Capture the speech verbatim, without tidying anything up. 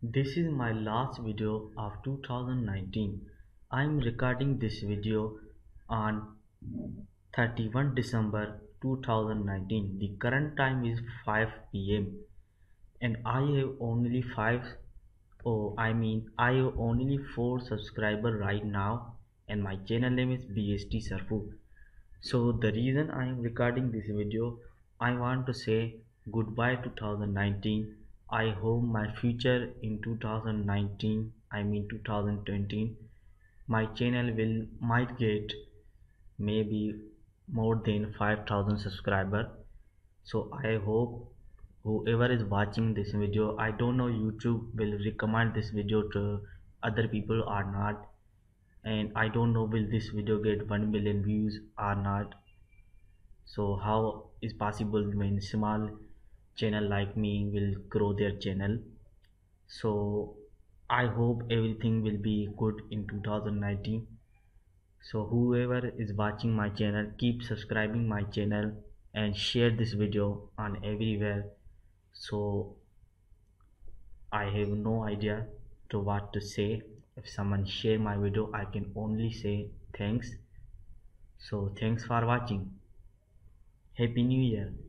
This is my last video of two thousand nineteen. I am recording this video on thirty-first December two thousand nineteen. The current time is five P M and I have only five oh I mean I have only four subscribers right now, and my channel name is B S T Sarfo. So the reason I am recording this video, I want to say goodbye two thousand nineteen. I hope my future in two thousand nineteen, I mean two thousand twenty, my channel will might get maybe more than five thousand subscribers. So I hope whoever is watching this video, I don't know YouTube will recommend this video to other people or not, and I don't know will this video get one million views or not. So how is possible when small channel like me will grow their channel? So I hope everything will be good in two thousand nineteen. So whoever is watching my channel, keep subscribing my channel and share this video on everywhere. So I have no idea to what to say. If someone share my video, I can only say thanks. So thanks for watching. Happy New Year.